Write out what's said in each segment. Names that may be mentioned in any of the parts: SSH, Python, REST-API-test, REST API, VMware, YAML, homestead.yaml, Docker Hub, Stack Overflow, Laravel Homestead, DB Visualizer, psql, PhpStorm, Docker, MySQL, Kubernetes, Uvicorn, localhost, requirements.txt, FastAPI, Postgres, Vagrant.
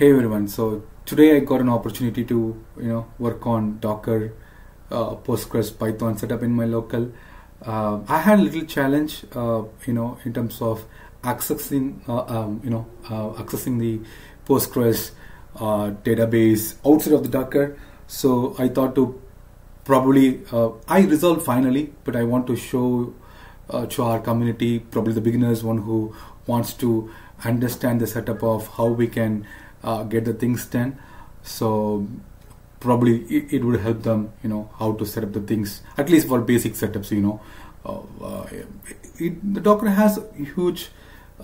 Hey everyone, so today I got an opportunity to work on Docker Postgres Python setup in my local. I had a little challenge in terms of accessing accessing the Postgres database outside of the Docker. So I thought to probably I resolved finally, but I want to show to our community, probably the beginners, one who wants to understand the setup of how we can get the things done. So probably it would help them, how to set up the things, at least for basic setups. The Docker has a huge,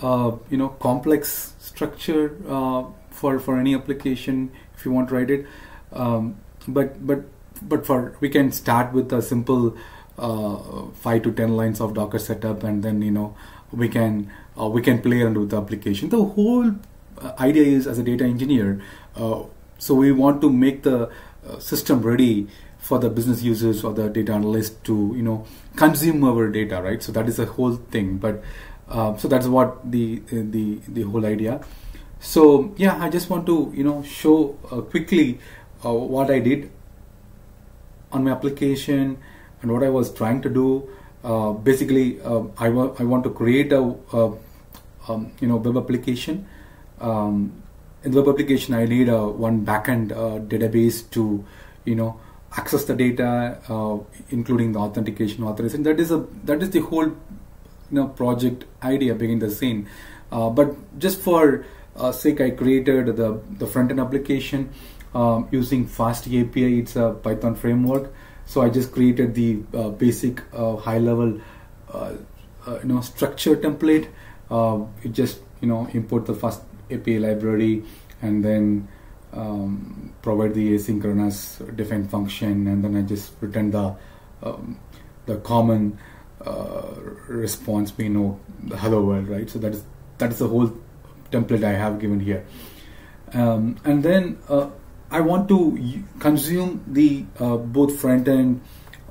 complex structure for any application if you want to write it. But we can start with a simple 5 to 10 lines of Docker setup, and then we can play around with the application. The whole idea is, as a data engineer, so we want to make the system ready for the business users or the data analyst to consume our data, right? So that is the whole thing. But so that's what the whole idea. So yeah, I just want to show quickly what I did on my application and what I was trying to do. Basically, I want to create a web application. In the web application, I need one backend database to, access the data, including the authentication, authorization. That is the whole, project idea behind the scene. But just for sake, I created the front end application using FastAPI. It's a Python framework. So I just created the basic high level, structure template. It just import the first API library, and then provide the asynchronous define function, and then I just return the common response, the hello world, right? So that is the whole template I have given here, and then I want to consume the both front end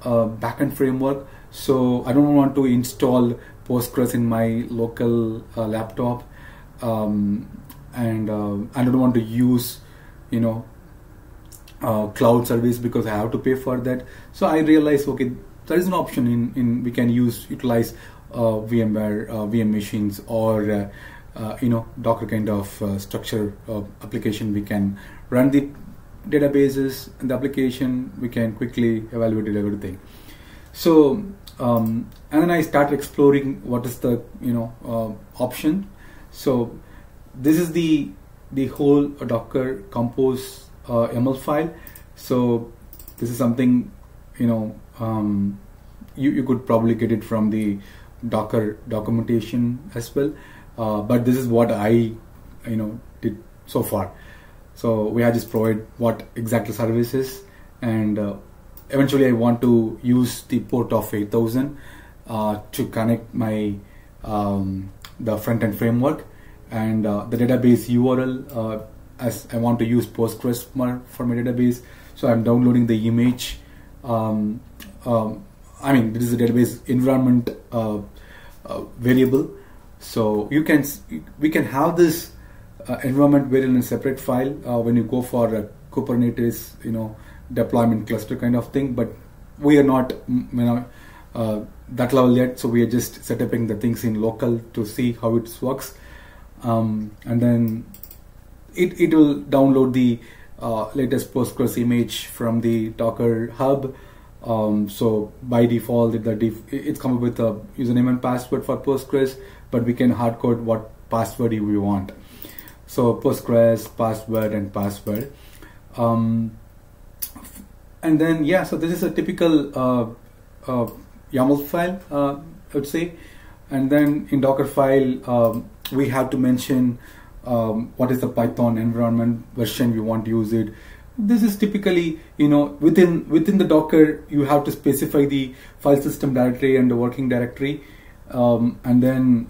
backend framework. So I don't want to install Postgres in my local laptop. I don't want to use cloud service because I have to pay for that. So I realized, okay, there is an option in we can utilize VMware VM machines, or Docker kind of structure application. We can run the databases and the application, we can quickly evaluate it, everything. So and then I started exploring what is the option. So this is the whole Docker compose YAML file. So this is something you could probably get it from the Docker documentation as well, but this is what I did so far. So we have just provided what exactly services, and eventually I want to use the port of 8000 to connect my the front-end framework, and the database URL, as I want to use Postgres for my database. So I'm downloading the image. I mean, this is a database environment variable. So we can have this environment variable in a separate file when you go for a Kubernetes, deployment cluster kind of thing. But we are not, that level yet, so we are just setting the things in local to see how it works, and then it will download the latest Postgres image from the Docker Hub. So by default, it's come up with a username and password for Postgres, but we can hard code what password we want. So Postgres password and password, and then yeah. So this is a typical YAML file, I would say. And then in Docker file, we have to mention what is the Python environment version you want to use it. This is typically, within the Docker, you have to specify the file system directory and the working directory, and then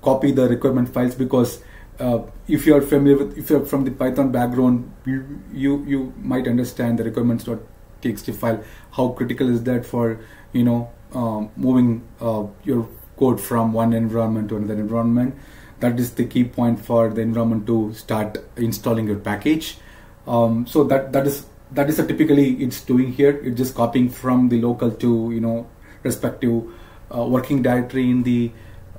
copy the requirement files, because if you are if you're from the Python background, you might understand the requirements.txt file. How critical is that for moving your code from one environment to another environment? That is the key point for the environment to start installing your package. So that is a typically it's doing here. It's just copying from the local to respective working directory in the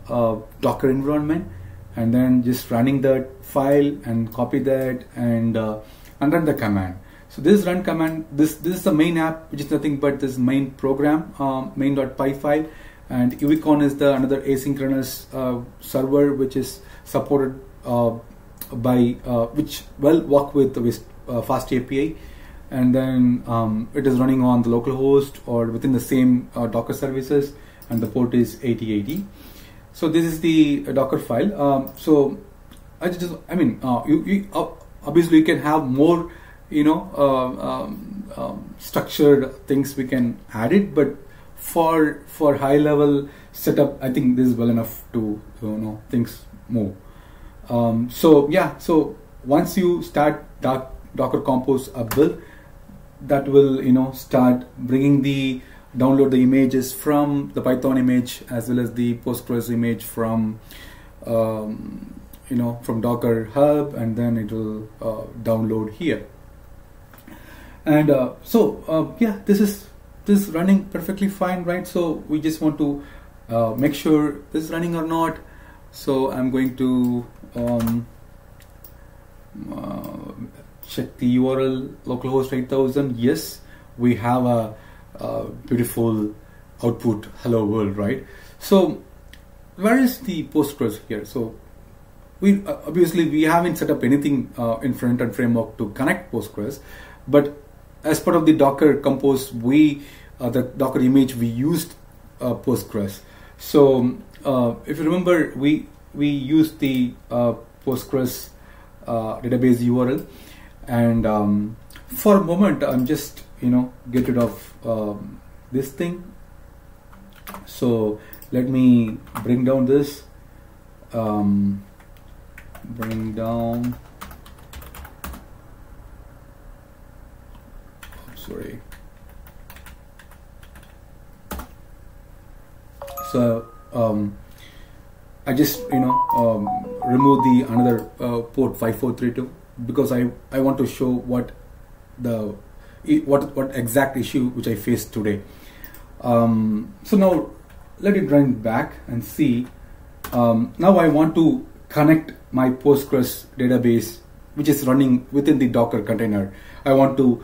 Docker environment, and then just running that file and copy that and run the command. So this run command, this is the main app, which is nothing but this main program, main.py file. And Uvicorn is the another asynchronous server which is supported by which will work with FastAPI, and then it is running on the localhost or within the same Docker services, and the port is 8080. So this is the Docker file. So obviously you can have more structured things we can add it, but for high level setup, I think this is well enough to things move. So yeah, so once you start Docker compose a build, that will start bringing the download the images from the Python image as well as the Postgres image from from Docker Hub, and then it will download here. And yeah, this is running perfectly fine, right? So we just want to make sure this is running or not. So I'm going to check the URL localhost 8000. Yes, we have a beautiful output, hello world, right? So where is the Postgres here? So we obviously we haven't set up anything in front-end framework to connect Postgres, but as part of the Docker compose, we the Docker image we used Postgres. So if you remember, we used the Postgres database URL, and for a moment I'm just get rid of this thing. So let me bring down this, bring down. Sorry. So I just remove the another port 5432 because I want to show what exact issue which I faced today. So now let it run back and see. Now I want to connect my Postgres database which is running within the Docker container. I want to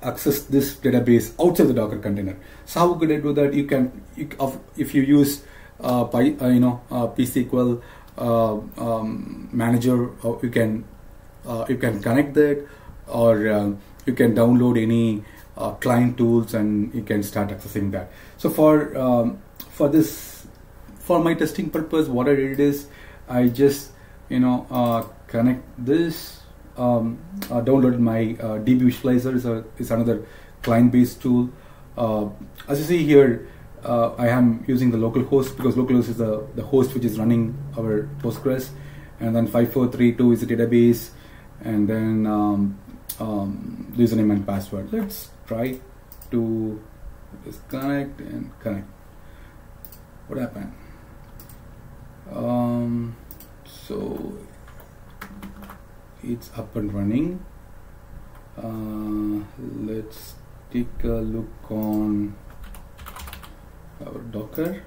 access this database outside the Docker container. So how could I do that? You can, if you use psql manager, you can connect that, or you can download any client tools and you can start accessing that. So for my testing purpose, what I did is I just connect this. Downloaded my DB Visualizer is another client-based tool. As you see here, I am using the localhost because localhost is the host which is running our Postgres, and then 5432 is the database, and then username and password. Let's try to disconnect and connect. What happened? So it's up and running. Let's take a look on our Docker.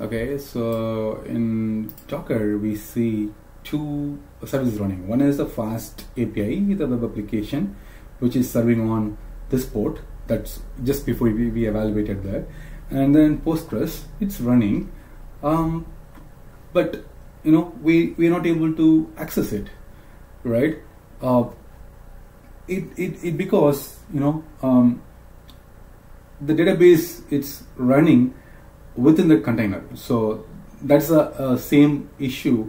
Okay, so in Docker we see two services running. One is the FastAPI, the web application, which is serving on this port. That's just before we evaluated that. And then Postgres, it's running, but we're not able to access it, right? It because the database it's running within the container. So that's a same issue.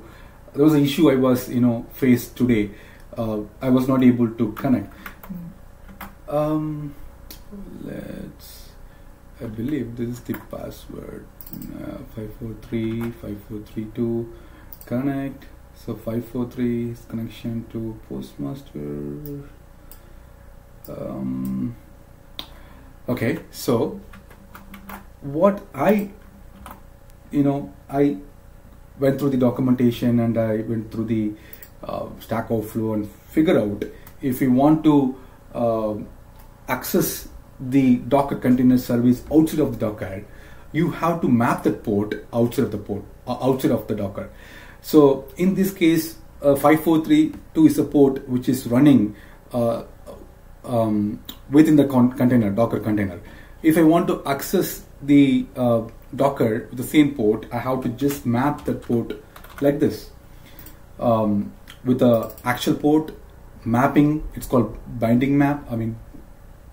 There was an issue I was faced today. I was not able to connect. I believe this is the password, 543 5432 connect. So 543 is connection to Postmaster. Okay, so what I went through the documentation and I went through the Stack Overflow and figure out if we want to access the Docker container service outside of the Docker, you have to map the port outside of the Docker. So in this case, 5432 is a port which is running within the Docker container. If I want to access the Docker with the same port, I have to just map that port like this with the actual port mapping. It's called binding map. I mean,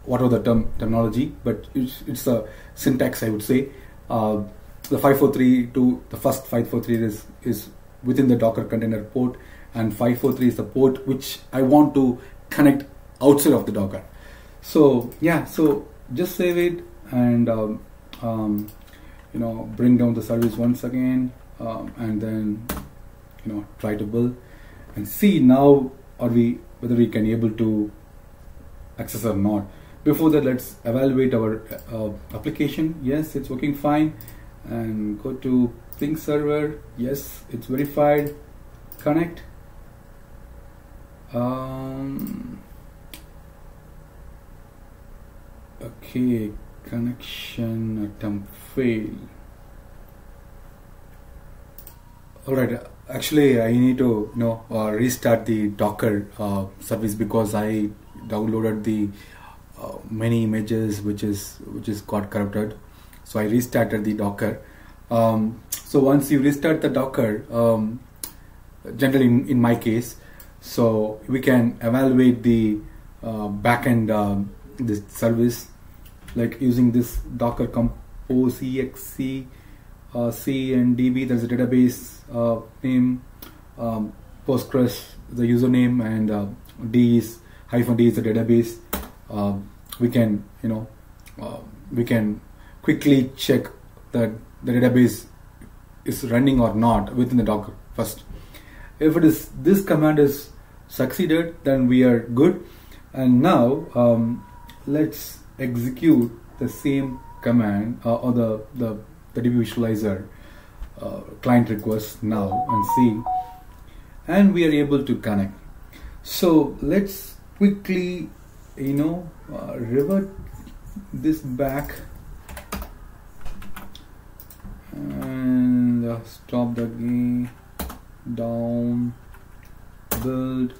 whatever the terminology, but it's a syntax, I would say. The 5432, the first 543 is within the Docker container port, and 543 is the port which I want to connect outside of the Docker. So yeah, so just save it and bring down the service once again, and then try to build and see now whether we can able to access or not. Before that, let's evaluate our application. Yes, it's working fine, and go to Think server. Yes, it's verified. Connect. Okay, connection attempt fail. All right. Actually, I need to restart the Docker service because I downloaded the many images which is got corrupted. So I restarted the Docker. So once you restart the Docker, generally in my case, so we can evaluate the backend this service, like using this Docker compose exe c and db, that's a database name, Postgres the username, and -d is the database. We can we can quickly check that the database is running or not within the Docker first. If it is, this command is succeeded, then we are good. And now let's execute the same command or the DB Visualizer client request now and see, and we are able to connect. So let's quickly revert this back and stop the game, down, build.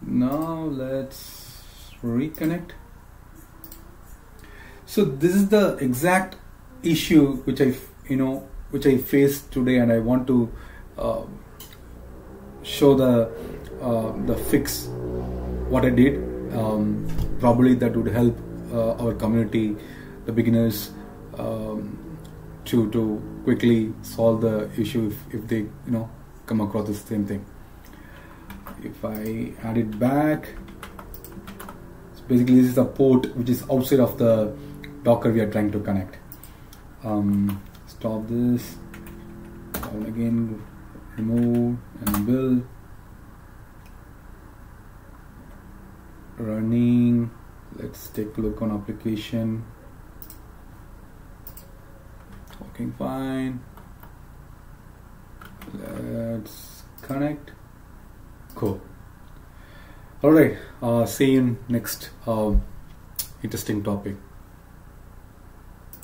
Now let's reconnect. So this is the exact issue which I faced today, and I want to show the fix what I did. Probably that would help our community, the beginners, to quickly solve the issue if they come across the same thing. If I add it back, so basically this is a port which is outside of the Docker we are trying to connect. Stop this, down again, remove and build. Running. Let's take a look on application. Working fine. Let's connect. Cool. All right. See you in next interesting topic.